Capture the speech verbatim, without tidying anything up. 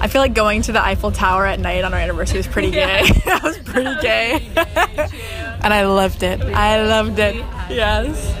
I feel like going to the Eiffel Tower at night on our anniversary was pretty gay. That was pretty gay. And I loved it. I loved it. Yes.